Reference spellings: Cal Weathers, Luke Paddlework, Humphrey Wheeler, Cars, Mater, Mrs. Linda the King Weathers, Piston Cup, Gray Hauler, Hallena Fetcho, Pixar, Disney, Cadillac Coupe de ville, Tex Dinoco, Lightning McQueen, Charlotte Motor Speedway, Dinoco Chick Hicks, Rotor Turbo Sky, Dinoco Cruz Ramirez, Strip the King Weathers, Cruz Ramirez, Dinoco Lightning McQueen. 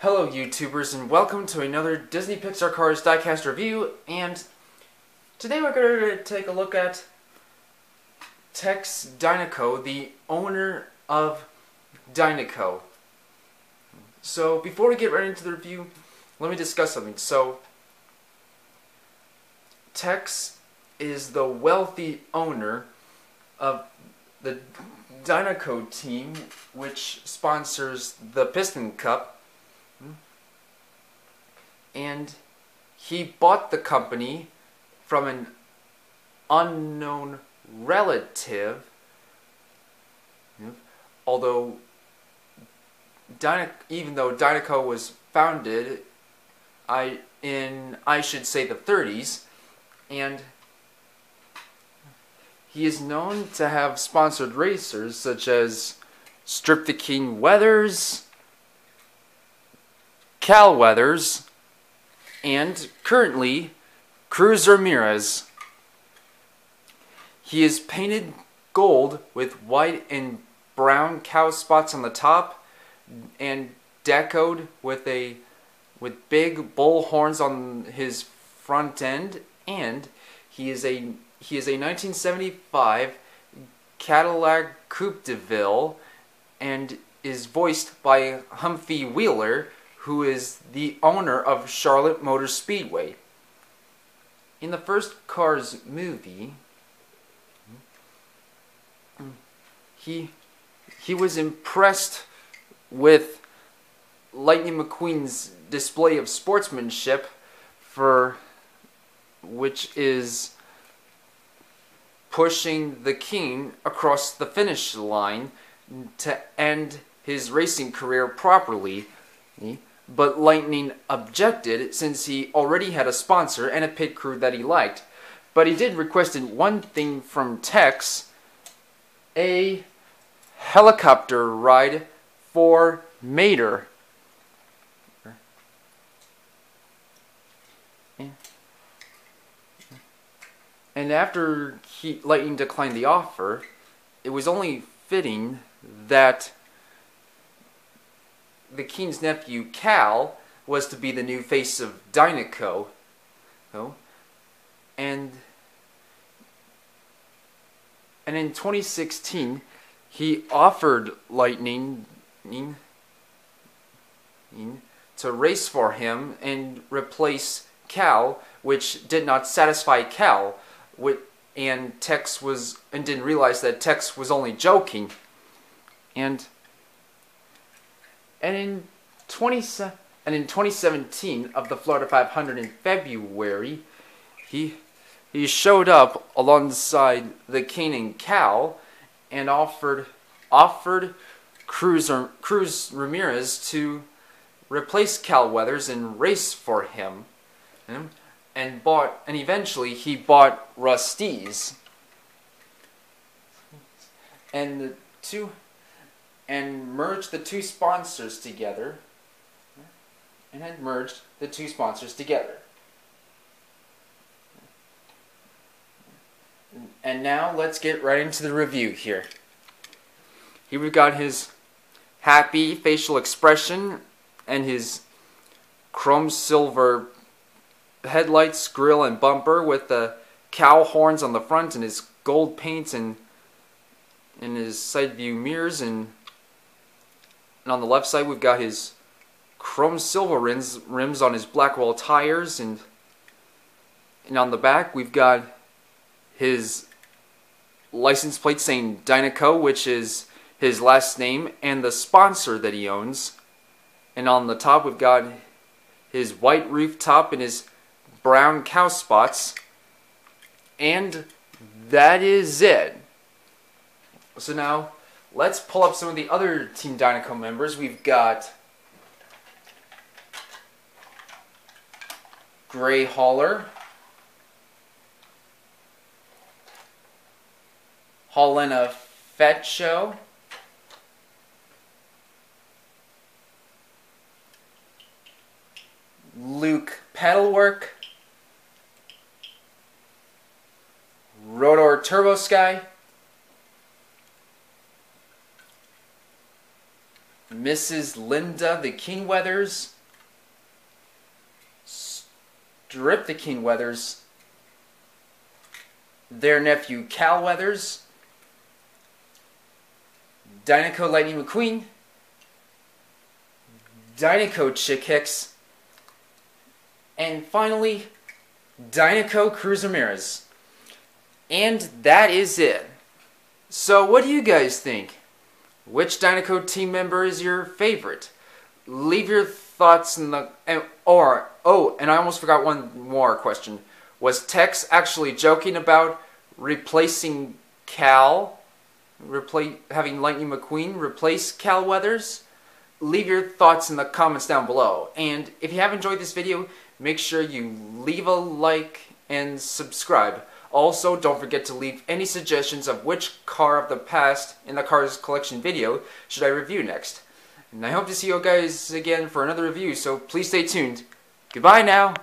Hello YouTubers and welcome to another Disney Pixar Cars Diecast review, and today we're going to take a look at Tex Dinoco, the owner of Dinoco. So before we get right into the review, let me discuss something. So Tex is the wealthy owner of the Dinoco team, which sponsors the Piston Cup. And he bought the company from an unknown relative, although even though Dinoco was founded I should say the 30s, and he is known to have sponsored racers such as Strip the King Weathers, Cal Weathers, and currently Cruz Ramirez. He is painted gold with white and brown cow spots on the top and decoed with big bull horns on his front end, and he is a 1975 Cadillac Coupe de ville and is voiced by Humphrey Wheeler, who is the owner of Charlotte Motor Speedway. In the first Cars movie, he was impressed with Lightning McQueen's display of sportsmanship, which is pushing the king across the finish line to end his racing career properly. But Lightning objected since he already had a sponsor and a pit crew that he liked. But he did request one thing from Tex: a helicopter ride for Mater. And after Lightning declined the offer, it was only fitting that the king's nephew Cal was to be the new face of Dinoco, and in 2016 he offered Lightning to race for him and replace Cal, which did not satisfy Cal, and Tex didn't realize that Tex was only joking, and in 2017 of the Florida 500 in February, he showed up alongside the king and Cal, and offered Cruz Ramirez to replace Cal Weathers and race for him, and eventually he bought Rusty's, and merged the two sponsors together. And now let's get right into the review here. Here we've got his happy facial expression and his chrome silver headlights, grille, and bumper with the cow horns on the front and his gold paint and his side view mirrors. And on the left side, we've got his chrome silver rims on his Blackwell tires, and on the back, we've got his license plate saying Dinoco, which is his last name, and the sponsor that he owns. And on the top, we've got his white rooftop and his brown cow spots. And that is it. So now, let's pull up some of the other Team Dinoco members. We've got Gray Hauler, Hallena Fetcho, Luke Paddlework, Rotor Turbo Sky, Mrs. Linda the King Weathers, Strip the King Weathers, their nephew Cal Weathers, Dinoco Lightning McQueen, Dinoco Chick Hicks, and finally Dinoco Cruz Ramirez. And that is it. So what do you guys think? Which Dinoco team member is your favorite? Leave your thoughts in the... And I almost forgot one more question. Was Tex actually joking about replacing Cal? Having Lightning McQueen replace Cal Weathers? Leave your thoughts in the comments down below. And if you have enjoyed this video, make sure you leave a like and subscribe. Also, don't forget to leave any suggestions of which car of the past in the Cars Collection video should I review next. And I hope to see you guys again for another review, so please stay tuned. Goodbye now!